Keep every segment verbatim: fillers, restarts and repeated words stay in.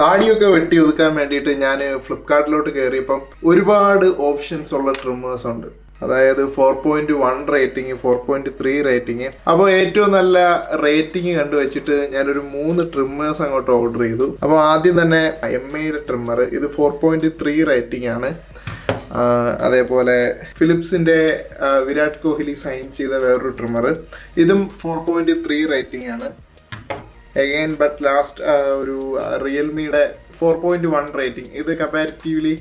താടിയൊക്കെ വെട്ടി ഒതുക്കാൻ വേണ്ടിയിട്ട് ഞാൻ ഫ്ലിപ്കാർട്ടിലോട്ട് കയറിയപ്പം ഒരുപാട് ഓപ്ഷൻസ് ഉള്ള ട്രിമ്മേഴ്സ് ഉണ്ട്. അതായത് four point one rating, four point three rating. അപ്പോൾ ഏറ്റവും നല്ല റേറ്റിംഗ് കണ്ടുവച്ചിട്ട് ഞാനൊരു മൂന്ന് ട്രിമ്മേഴ്സ് അങ്ങോട്ട് ഓർഡർ ചെയ്തു. അപ്പോൾ ആദ്യം തന്നെ എം ഐയുടെ ട്രിമ്മർ, ഇത് ഫോർ പോയിന്റ് ത്രീ റേറ്റിംഗ് ആണ്. അതേപോലെ ഫിലിപ്സിൻ്റെ വിരാട് കോഹ്ലി സൈൻ ചെയ്ത വേറൊരു ട്രിമ്മർ, ഇതും ഫോർ പോയിന്റ് ത്രീ റേറ്റിംഗ് ആണ്. എഗെയിൻ ബട്ട് ലാസ്റ്റ് ഒരു റിയൽമിയുടെ ഫോർ പോയിന്റ് വൺ റേറ്റിംഗ്, ഇത് കമ്പാരിറ്റീവ്ലി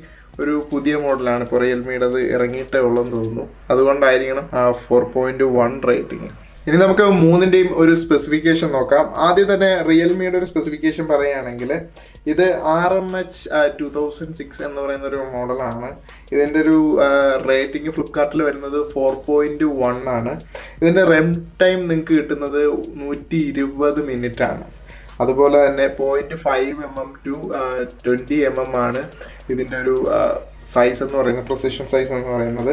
ഒരു പുതിയ മോഡലാണ്, ഇപ്പോൾ റിയൽമിയുടേത് ഇറങ്ങിയിട്ടേ ഉള്ളെന്ന് തോന്നുന്നു, അതുകൊണ്ടായിരിക്കണം ആ ഫോർ പോയിന്റ് വൺ റേറ്റിംഗ്. ഇനി നമുക്ക് മൂന്നിൻ്റെയും ഒരു സ്പെസിഫിക്കേഷൻ നോക്കാം. ആദ്യം തന്നെ റിയൽമിയുടെ ഒരു സ്പെസിഫിക്കേഷൻ പറയുകയാണെങ്കിൽ ഇത് R M H two thousand six എന്ന് പറയുന്നൊരു മോഡലാണ്. ഇതിൻ്റെ ഒരു റേറ്റിംഗ് ഫ്ലിപ്കാർട്ടിൽ വരുന്നത് ഫോർ പോയിൻറ്റ് വൺ ആണ്. ഇതിൻ്റെ റൺ ടൈം നിങ്ങൾക്ക് കിട്ടുന്നത് നൂറ്റി ഇരുപത് മിനിറ്റ് ആണ്. അതുപോലെ തന്നെ point five M M to twenty M M ആണ് ഇതിൻ്റെ ഒരു സൈസ് എന്ന് പറയുന്നത്, പ്രൊസിഷൻ സൈസ് എന്ന് പറയുന്നത്.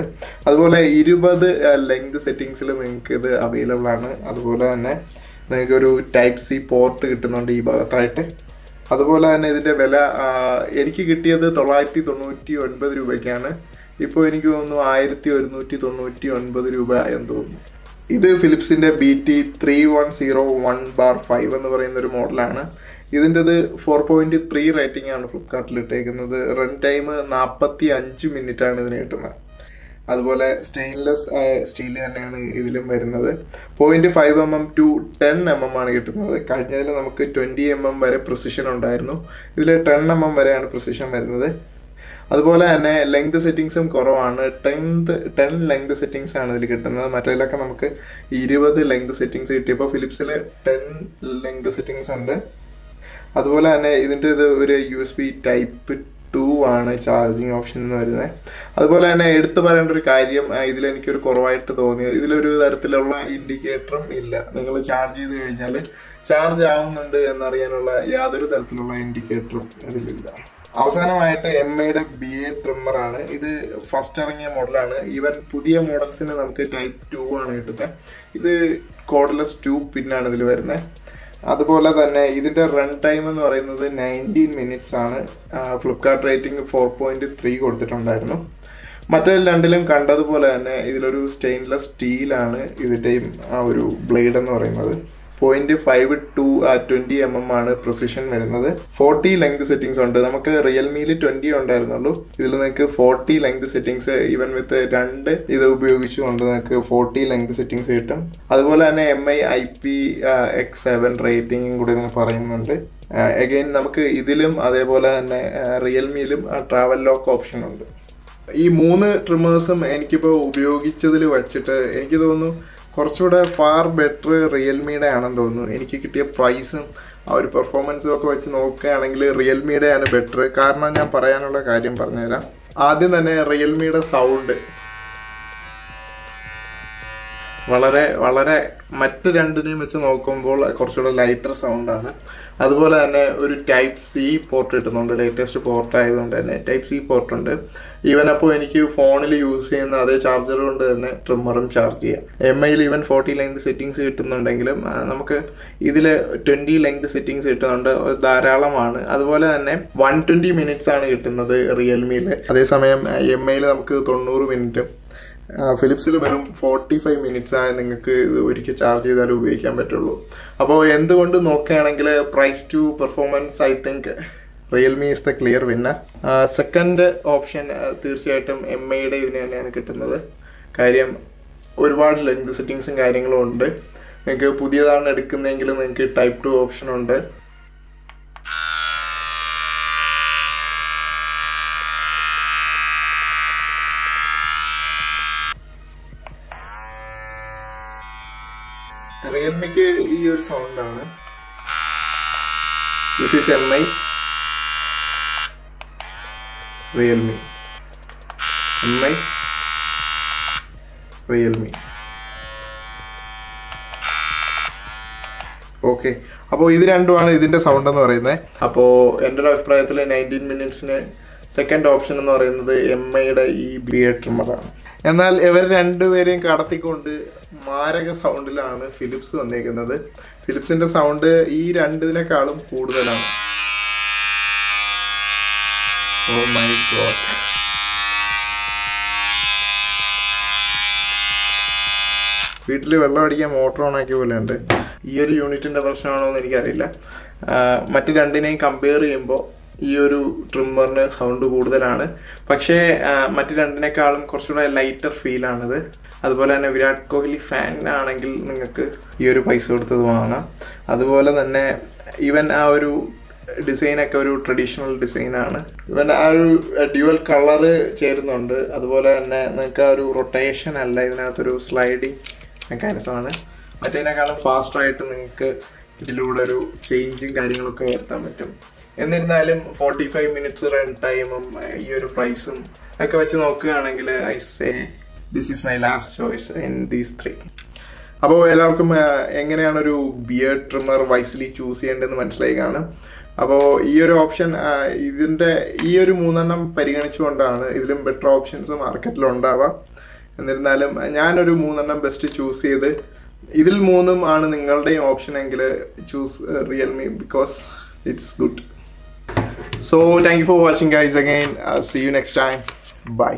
അതുപോലെ ഇരുപത് ലെങ്ത് സെറ്റിങ്സിൽ നിങ്ങൾക്ക് ഇത് അവൈലബിൾ ആണ്. അതുപോലെ തന്നെ നിങ്ങൾക്കൊരു ടൈപ്പ് സി പോർട്ട് കിട്ടുന്നുണ്ട് ഈ ഭാഗത്തായിട്ട്. അതുപോലെ തന്നെ ഇതിൻ്റെ വില എനിക്ക് കിട്ടിയത് തൊള്ളായിരത്തി തൊണ്ണൂറ്റി ഒൻപത് രൂപയ്ക്കാണ്. ഇപ്പോൾ എനിക്ക് തോന്നുന്നു ആയിരത്തി ഒരുന്നൂറ്റി തൊണ്ണൂറ്റി ഒൻപത് രൂപ എന്ന് തോന്നുന്നു. ഇത് ഫിലിപ്സിൻ്റെ B T three one zero one bar five എന്ന് പറയുന്നൊരു മോഡലാണ്. ഇതിൻ്റെത് ഫോർ പോയിൻറ്റ് ത്രീ റേറ്റിംഗ് ആണ് ഫ്ലിപ്കാർട്ടിൽ ഇട്ടേക്കുന്നത്. റൺ ടൈം നാൽപ്പത്തി അഞ്ച് മിനിറ്റാണ് ഇതിന് കിട്ടുന്നത്. അതുപോലെ സ്റ്റെയിൻലെസ് സ്റ്റീൽ തന്നെയാണ് ഇതിലും വരുന്നത്. Point five M M to ten M M ആണ് കിട്ടുന്നത്. കഴിഞ്ഞതിൽ നമുക്ക് ട്വൻറ്റി എം എം വരെ പ്രസിഷൻ ഉണ്ടായിരുന്നു, ഇതിൽ ടെൻ എം എം വരെയാണ് പ്രസിഷൻ വരുന്നത്. അതുപോലെ തന്നെ ലെങ്ത് സെറ്റിങ്സും കുറവാണ്. ടെൻത്ത് ടെൻ ലെങ്ത് സെറ്റിങ്സ് ആണ് ഇതിൽ കിട്ടുന്നത്. മറ്റേതിലൊക്കെ നമുക്ക് ഇരുപത് ലെങ്ത് സെറ്റിങ്സ് കിട്ടിയപ്പോൾ ഫിലിപ്സിൽ ടെൻ ലെങ്ത് സെറ്റിങ്സ് ഉണ്ട്. അതുപോലെ തന്നെ ഇതിൻ്റെ ഇത് ഒരു U S B type two ആണ് ചാർജിങ് ഓപ്ഷൻ എന്ന് പറയുന്നത്. അതുപോലെ തന്നെ എടുത്തു പറയേണ്ട ഒരു കാര്യം ഇതിലെനിക്കൊരു കുറവായിട്ട് തോന്നിയത്, ഇതിലൊരു തരത്തിലുള്ള ഇൻഡിക്കേറ്ററും ഇല്ല. നിങ്ങൾ ചാർജ് ചെയ്ത് കഴിഞ്ഞാൽ ചാർജ് ആവുന്നുണ്ട് എന്നറിയാനുള്ള യാതൊരു തരത്തിലുള്ള ഇൻഡിക്കേറ്ററും ഇതിലില്ല. അവസാനമായിട്ട് എം ഐയുടെ ബി എ ട്രിമ്മറാണ്. ഇത് ഫസ്റ്റ് ഇറങ്ങിയ മോഡലാണ്. ഈവൻ പുതിയ മോഡൽസിന് നമുക്ക് ടൈപ്പ് ടു ആണ് കിട്ടുന്നത്. ഇത് കോഡ്ലെസ് ടു പിന്നാണ് ഇതിൽ വരുന്നത്. അതുപോലെ തന്നെ ഇതിൻ്റെ റൺ ടൈം എന്ന് പറയുന്നത് നയൻറ്റീൻ മിനിറ്റ്സ് ആണ്. Flipkart rating four point three കൊടുത്തിട്ടുണ്ടായിരുന്നു. മറ്റേ രണ്ടിലും കണ്ടതുപോലെ തന്നെ ഇതിലൊരു സ്റ്റെയിൻലെസ് സ്റ്റീലാണ് ഇതിൻ്റെയും ആ ഒരു ബ്ലേഡ് എന്ന് പറയുന്നത്. Point five to twenty M M ആണ് പ്രസിഷൻ വരുന്നത്. ഫോർട്ടി ലെങ്ത് സെറ്റിങ്സ് ഉണ്ട്. നമുക്ക് റിയൽമിയിൽ ട്വൻറ്റി ഉണ്ടായിരുന്നുള്ളൂ, ഇതിൽ നിങ്ങൾക്ക് forty length settings even with രണ്ട് ഇത് ഉപയോഗിച്ചുകൊണ്ട് നിങ്ങൾക്ക് ഫോർട്ടി ലെങ്ത് സെറ്റിങ്സ് കിട്ടും. അതുപോലെ തന്നെ M I I P X seven റേറ്റിംഗും കൂടി ഇതിന് പറയുന്നുണ്ട്. അഗൈൻ നമുക്ക് ഇതിലും അതേപോലെ തന്നെ റിയൽമിയിലും ട്രാവൽ ലോക്ക് ഓപ്ഷൻ ഉണ്ട്. ഈ മൂന്ന് ട്രിമ്മേഴ്സും എനിക്കിപ്പോൾ ഉപയോഗിച്ചതിൽ വച്ചിട്ട് എനിക്ക് തോന്നുന്നു കുറച്ചുകൂടെ ഫാർ ബെറ്റർ റിയൽമിയുടെ ആണെന്ന് തോന്നുന്നു. എനിക്ക് കിട്ടിയ പ്രൈസും ആ ഒരു പെർഫോമൻസും ഒക്കെ വെച്ച് നോക്കുകയാണെങ്കിൽ റിയൽമിയുടെ ആണ് ബെറ്റർ. കാരണം ഞാൻ പറയാനുള്ള കാര്യം പറഞ്ഞുതരാം. ആദ്യം തന്നെ റിയൽമിയുടെ സൗണ്ട് വളരെ വളരെ മറ്റ് രണ്ടിനെയും വെച്ച് നോക്കുമ്പോൾ കുറച്ചുകൂടെ ലൈറ്റർ സൗണ്ടാണ്. അതുപോലെ തന്നെ ഒരു ടൈപ്പ് സി പോർട്ട് കിട്ടുന്നുണ്ട്, ലേറ്റസ്റ്റ് പോർട്ട് ആയതുകൊണ്ട് തന്നെ ടൈപ്പ് സി പോർട്ടുണ്ട്. ഈവൻ അപ്പോൾ എനിക്ക് ഫോണിൽ യൂസ് ചെയ്യുന്ന അതേ ചാർജർ കൊണ്ട് തന്നെ ട്രിമ്മറും ചാർജ് ചെയ്യാം. എം ഐയിൽ ഈവൻ ഫോർട്ടി ലെങ്ത് സെറ്റിങ്സ് കിട്ടുന്നുണ്ടെങ്കിലും നമുക്ക് ഇതിൽ ട്വൻറ്റി ലെങ്ത് സെറ്റിങ്സ് കിട്ടുന്നുണ്ട്, ധാരാളമാണ്. അതുപോലെ തന്നെ വൺ ട്വൻറ്റി മിനിറ്റ്സ് ആണ് കിട്ടുന്നത് റിയൽമിയിൽ. അതേസമയം എം ഐയിൽ നമുക്ക് തൊണ്ണൂറ് മിനിറ്റും ഫിലിപ്സിൽ വെറും ഫോർട്ടി ഫൈവ് മിനിറ്റ്സാണ് നിങ്ങൾക്ക് ഇത് ഒരിക്കൽ ചാർജ് ചെയ്താൽ ഉപയോഗിക്കാൻ പറ്റുള്ളൂ. അപ്പോൾ എന്തുകൊണ്ട് നോക്കുകയാണെങ്കിൽ price to performance I think Realme is the clear winner. Second option തീർച്ചയായിട്ടും എം ഐയുടെ ഇതിന് തന്നെയാണ് കിട്ടുന്നത്. കാര്യം ഒരുപാട് ലെങ്ത് സെറ്റിങ്സും കാര്യങ്ങളും ഉണ്ട്. നിങ്ങൾക്ക് പുതിയതാണ് എടുക്കുന്നതെങ്കിൽ നിങ്ങൾക്ക് ടൈപ്പ് ടു ഓപ്ഷനുണ്ട്. റിയൽമിക്ക് ഈ ഒരു സൗണ്ടാണ്. This is M I Realme M I Realme. Okay, അപ്പോൾ ഇത് രണ്ടുമാണ് ഇതിൻ്റെ സൗണ്ട് എന്ന് പറയുന്നത്. അപ്പോൾ എൻ്റെ ഒരു അഭിപ്രായത്തിൽ നയൻറ്റീൻ മിനിറ്റ്സിന് സെക്കൻഡ് ഓപ്ഷൻ എന്ന് പറയുന്നത് എം ഐയുടെ ഈ ബിയർഡ് ട്രിമ്മറാണ്. എന്നാൽ ഇവർ രണ്ടുപേരെയും കടത്തിക്കൊണ്ട് മാരക സൗണ്ടിലാണ് ഫിലിപ്സ് വന്നിരിക്കുന്നത്. ഫിലിപ്സിൻ്റെ സൗണ്ട് ഈ രണ്ടിനേക്കാളും കൂടുതലാണ്. Oh my god. വീട്ടിൽ വെള്ളം അടിക്കാൻ മോട്ടർ ഓൺ ആക്കിയ പോലെ ഉണ്ട്. ഈ ഒരു യൂണിറ്റിൻ്റെ പ്രശ്നമാണോ എന്ന് എനിക്കറിയില്ല. മറ്റ് രണ്ടിനെയും കമ്പയർ ചെയ്യുമ്പോൾ ഈ ഒരു ട്രിമ്മറിന് സൗണ്ട് കൂടുതലാണ്, പക്ഷേ മറ്റ് രണ്ടിനേക്കാളും കുറച്ചുകൂടെ ലൈറ്റർ ഫീലാണിത്. അതുപോലെ തന്നെ വിരാട് കോഹ്ലി ഫാൻ ആണെങ്കിൽ നിങ്ങൾക്ക് ഈ ഒരു പൈസ കൊടുത്തത് വാങ്ങാം. അതുപോലെ തന്നെ ഈവൻ ആ ഒരു ഡിസൈനൊക്കെ ഒരു ട്രഡീഷണൽ ഡിസൈനാണ്. ഈവൻ ആ ഒരു ഡ്യുവൽ കളറ് ചേരുന്നുണ്ട്. അതുപോലെ തന്നെ നിങ്ങൾക്ക് ആ ഒരു റൊട്ടേഷൻ അല്ല, ഇതിനകത്തൊരു സ്ലൈഡിങ് മെക്കാനിസമാണ്. മറ്റേതിനേക്കാളും ഫാസ്റ്റായിട്ട് നിങ്ങൾക്ക് ഇതിലൂടെ ഒരു ചേഞ്ചും കാര്യങ്ങളൊക്കെ വരുത്താൻ പറ്റും. എന്നിരുന്നാലും ഫോർട്ടി ഫൈവ് മിനിറ്റ്സ് റൺ ടൈമും ഈ ഒരു പ്രൈസും ഒക്കെ വെച്ച് നോക്കുകയാണെങ്കിൽ I say this is my last choice in these three. അപ്പോൾ എല്ലാവർക്കും എങ്ങനെയാണൊരു ബിയർഡ് ട്രിമ്മർ വൈസ്ലി ചൂസ് ചെയ്യേണ്ടതെന്ന് മനസ്സിലായി കാണും. അപ്പോൾ ഈ ഒരു ഓപ്ഷൻ ഇതിൻ്റെ ഈ ഒരു മൂന്നെണ്ണം പരിഗണിച്ചുകൊണ്ടാണ് ഇതിലും ബെറ്റർ ഓപ്ഷൻസ് മാർക്കറ്റിലുണ്ടാവുക. എന്നിരുന്നാലും ഞാനൊരു മൂന്നെണ്ണം ബെസ്റ്റ് ചൂസ് ചെയ്ത് ഇതിൽ മൂന്നും ആണ് നിങ്ങളുടെയും ഓപ്ഷൻ എങ്കിൽ choose Realme because it's good. So thank you for watching guys again. I'll see you next time. Bye.